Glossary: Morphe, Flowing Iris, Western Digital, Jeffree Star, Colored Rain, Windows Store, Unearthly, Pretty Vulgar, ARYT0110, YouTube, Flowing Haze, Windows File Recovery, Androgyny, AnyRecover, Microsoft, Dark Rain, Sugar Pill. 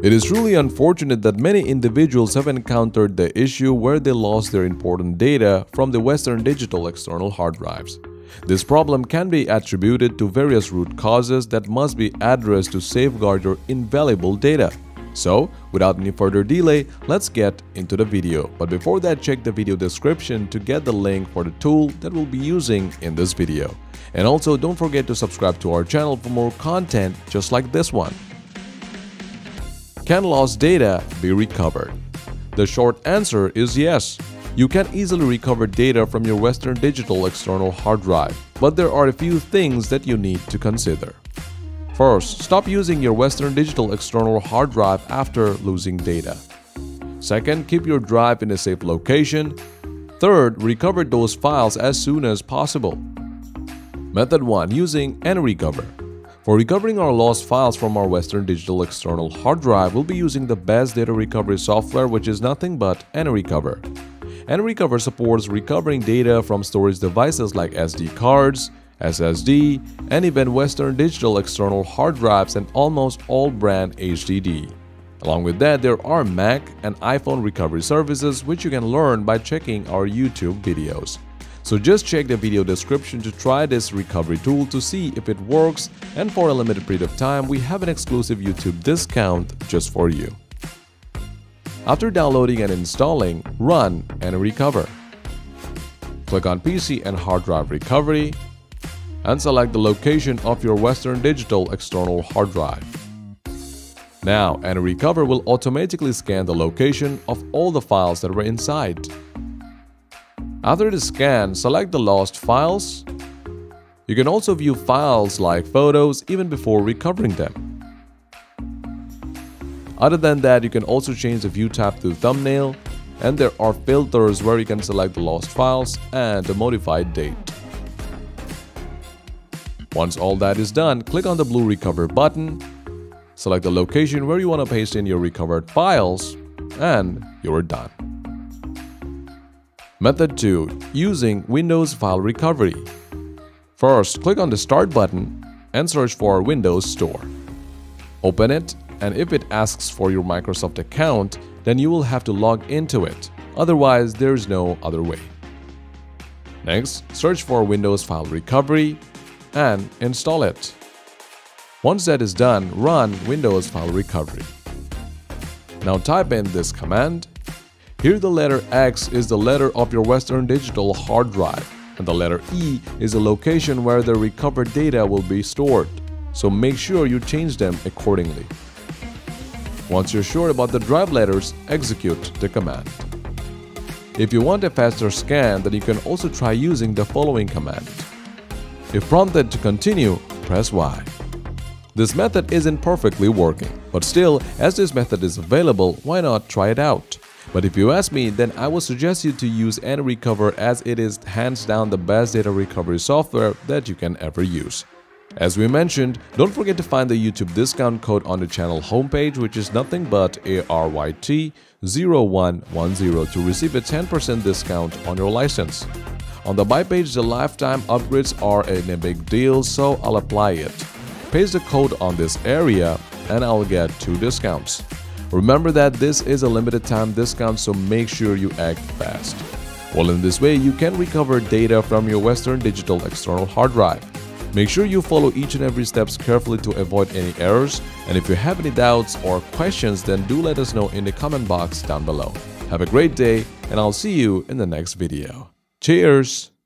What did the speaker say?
It is truly unfortunate that many individuals have encountered the issue where they lost their important data from the Western Digital external hard drives. This problem can be attributed to various root causes that must be addressed to safeguard your invaluable data. So, without any further delay, let's get into the video. But before that, check the video description to get the link for the tool that we'll be using in this video. And also, don't forget to subscribe to our channel for more content just like this one. Can lost data be recovered? The short answer is yes. You can easily recover data from your Western Digital external hard drive, but there are a few things that you need to consider. First, stop using your Western Digital external hard drive after losing data. Second, keep your drive in a safe location. Third, recover those files as soon as possible. Method 1. Using AnyRecover. For recovering our lost files from our Western Digital external hard drive, we'll be using the best data recovery software, which is nothing but AnyRecover. AnyRecover supports recovering data from storage devices like SD cards, SSD, and even Western Digital external hard drives and almost all brand HDD. Along with that, there are Mac and iPhone recovery services, which you can learn by checking our YouTube videos. So just check the video description to try this recovery tool to see if it works, and for a limited period of time, we have an exclusive YouTube discount just for you. After downloading and installing, run AnyRecover. Click on PC and Hard Drive Recovery and select the location of your Western Digital external hard drive. Now, AnyRecover will automatically scan the location of all the files that were inside. After the scan, select the lost files. You can also view files like photos even before recovering them. Other than that, you can also change the view tab to thumbnail, and there are filters where you can select the lost files and the modified date. Once all that is done, click on the blue recover button, select the location where you want to paste in your recovered files, and you're done. Method 2. Using Windows File Recovery. First, click on the Start button and search for Windows Store. Open it, and if it asks for your Microsoft account, then you will have to log into it. Otherwise, there is no other way. Next, search for Windows File Recovery and install it. Once that is done, run Windows File Recovery. Now type in this command. Here the letter X is the letter of your Western Digital hard drive, and the letter E is the location where the recovered data will be stored, so make sure you change them accordingly. Once you're sure about the drive letters, execute the command. If you want a faster scan, then you can also try using the following command. If prompted to continue, press Y. This method isn't perfectly working, but still, as this method is available, why not try it out? But if you ask me, then I would suggest you to use AnyRecover, as it is hands down the best data recovery software that you can ever use. As we mentioned, don't forget to find the YouTube discount code on the channel homepage, which is nothing but ARYT0110, to receive a 10% discount on your license. On the buy page, the lifetime upgrades are a big deal, so I'll apply it. Paste the code on this area and I'll get 2 discounts. Remember that this is a limited time discount, so make sure you act fast. Well, in this way, you can recover data from your Western Digital external hard drive. Make sure you follow each and every steps carefully to avoid any errors. And if you have any doubts or questions, then do let us know in the comment box down below. Have a great day, and I'll see you in the next video. Cheers!